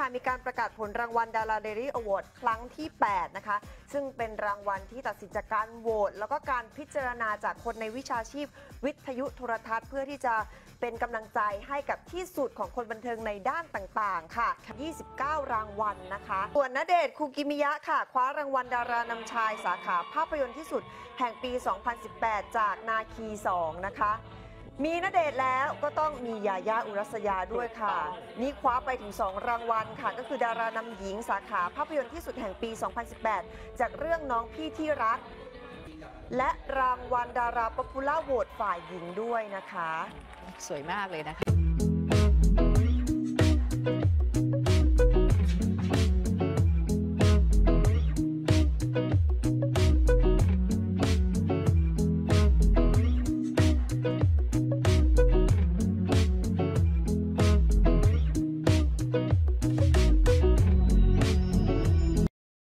ค่ะมีการประกาศผลรางวัลดาราเดลี่อวอร์ดครั้งที่8นะคะซึ่งเป็นรางวัลที่ตัดสินจากการโหวตแล้วก็การพิจารณาจากคนในวิชาชีพวิทยุโทรทัศน์เพื่อที่จะเป็นกำลังใจให้กับที่สุดของคนบันเทิงในด้านต่างๆค่ะ29รางวัลนะคะส่วนณเดชน์คูกิมิยะค่ะคว้ารางวัลดารานำชายสาขาภาพยนตร์ที่สุดแห่งปี2018จากนาคี2นะคะมีณเดชน์แล้วก็ต้องมียายาอุรัสยาด้วยค่ะนี่คว้าไปถึง2รางวัลค่ะก็คือดารานำหญิงสาขาภาพยนตร์ที่สุดแห่งปี2018จากเรื่องน้องพี่ที่รักและรางวัลดาราป๊อปปูล่าโหวตฝ่ายหญิงด้วยนะคะสวยมากเลยนะคะ